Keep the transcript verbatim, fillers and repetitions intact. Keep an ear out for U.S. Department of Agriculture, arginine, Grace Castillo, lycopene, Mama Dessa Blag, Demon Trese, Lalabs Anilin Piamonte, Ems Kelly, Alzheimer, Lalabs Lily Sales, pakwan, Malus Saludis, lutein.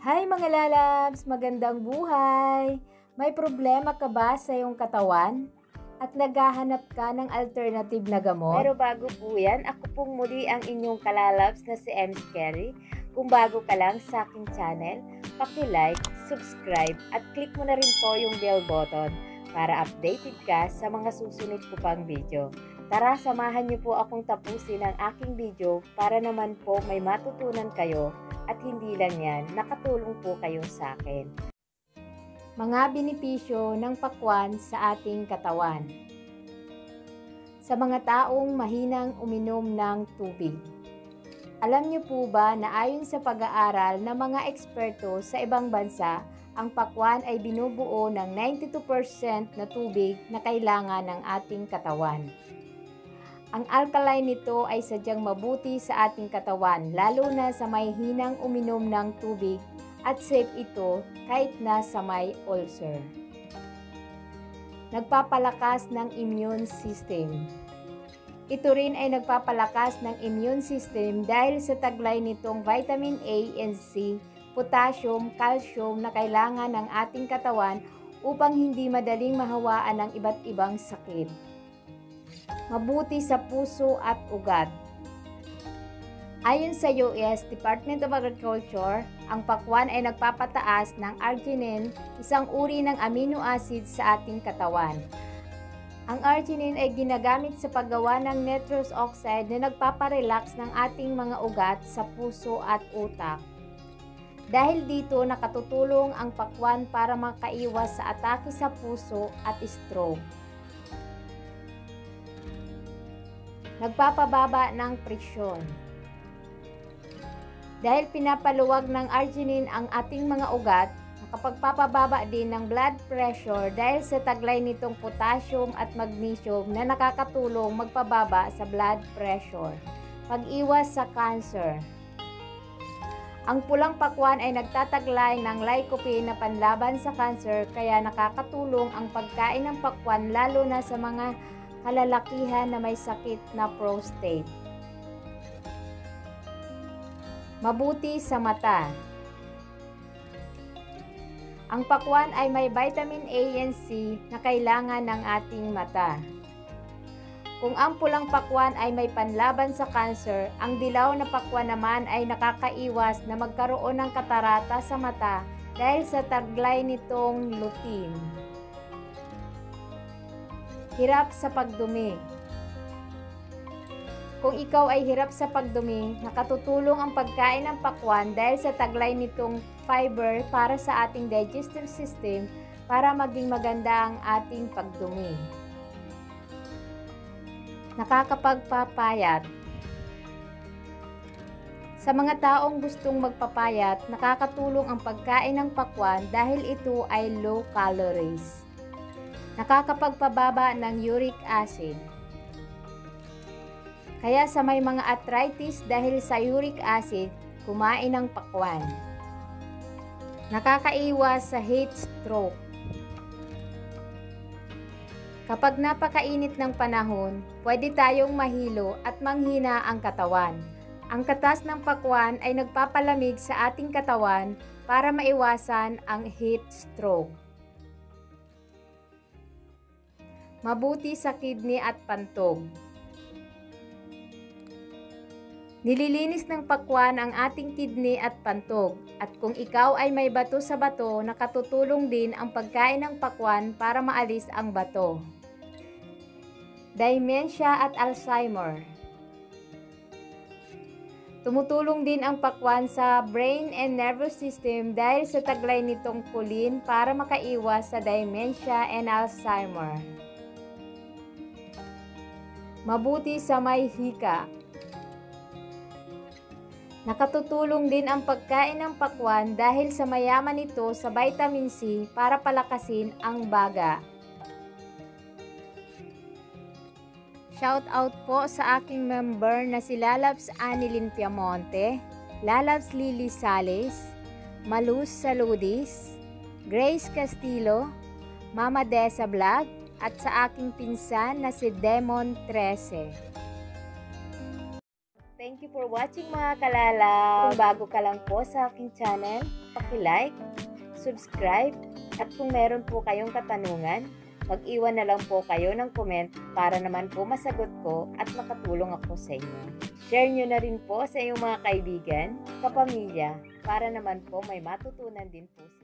Hi mga Lalabs! Magandang buhay! May problema ka ba sa iyong katawan? At naghahanap ka ng alternative na gamot? Pero bago po yan, ako pong muli ang inyong kalalabs na si Ems Kelly. Kung bago ka lang sa aking channel, paki-like, subscribe at click mo na rin po yung bell button para updated ka sa mga susunod ko pang video. Tara, samahan niyo po akong tapusin ang aking video para naman po may matutunan kayo. At hindi lang yan, nakatulong po kayo sa akin. Mga benepisyo ng pakwan sa ating katawan. Sa mga taong mahinang uminom ng tubig. Alam niyo po ba na ayon sa pag-aaral ng mga eksperto sa ibang bansa, ang pakwan ay binubuo ng ninety-two percent na tubig na kailangan ng ating katawan. Ang alkaline nito ay sadyang mabuti sa ating katawan, lalo na sa may hinang uminom ng tubig, at safe ito kahit na sa may ulcer. Nagpapalakas ng immune system. Ito rin ay nagpapalakas ng immune system dahil sa taglay nitong vitamin A and C, potassium, calcium na kailangan ng ating katawan upang hindi madaling mahawaan ng iba't ibang sakit. Mabuti sa puso at ugat. Ayon sa U S Department of Agriculture, ang pakwan ay nagpapataas ng arginine, isang uri ng amino acid sa ating katawan. Ang arginine ay ginagamit sa paggawa ng nitrous oxide na nagpaparelax ng ating mga ugat sa puso at utak. Dahil dito, nakatutulong ang pakwan para makaiwas sa atake sa puso at stroke. Nagpapababa ng presyon. Dahil pinapaluwag ng arginine ang ating mga ugat, nakapagpapababa din ng blood pressure dahil sa taglay nitong potassium at magnesium na nakakatulong magpababa sa blood pressure. Pag-iwas sa cancer. Ang pulang pakwan ay nagtataglay ng lycopene na panlaban sa cancer, kaya nakakatulong ang pagkain ng pakwan lalo na sa mga kalalakihan na may sakit na prostate. Mabuti sa mata. Ang pakwan ay may vitamin A and C na kailangan ng ating mata. Kung ang pulang pakwan ay may panlaban sa cancer, ang dilaw na pakwan naman ay nakakaiwas na magkaroon ng katarata sa mata dahil sa taglay nitong lutein. Hirap sa pagdumi. Kung ikaw ay hirap sa pagdumi, nakatutulong ang pagkain ng pakwan dahil sa taglay nitong fiber para sa ating digestive system para maging maganda ang ating pagdumi. Nakakapagpapayat. Sa mga taong gustong magpapayat, nakakatulong ang pagkain ng pakwan dahil ito ay low calories. Nakakapagpababa ng uric acid. Kaya sa may mga arthritis dahil sa uric acid, kumain ng pakwan. Nakakaiwas sa heat stroke. Kapag napakainit ng panahon, pwede tayong mahilo at manghina ang katawan. Ang katas ng pakwan ay nagpapalamig sa ating katawan para maiwasan ang heat stroke. Mabuti sa kidney at pantog. Nililinis ng pakwan ang ating kidney at pantog. At kung ikaw ay may bato sa bato, nakatutulong din ang pagkain ng pakwan para maalis ang bato. Dementia at Alzheimer. Tumutulong din ang pakwan sa brain and nervous system dahil sa taglay nitong kulin para makaiwas sa dementia and Alzheimer. Mabuti sa may hika. Nakatutulong din ang pagkain ng pakwan dahil sa mayaman nito sa vitamin C para palakasin ang baga. Shout out po sa aking member na si Lalabs Anilin Piamonte, Lalabs Lily Sales, Malus Saludis, Grace Castillo, Mama Dessa Blag, at sa aking pinsan na si Demon Trese. Thank Thank you for watching mga kalalab. Kung bago ka lang po sa aking channel, paki-like, subscribe, at kung meron po kayong katanungan, mag-iwan na lang po kayo ng comment para naman po masagot ko at makatulong ako sa inyo. Share nyo na rin po sa iyong mga kaibigan, kapamilya, para naman po may matutunan din po sa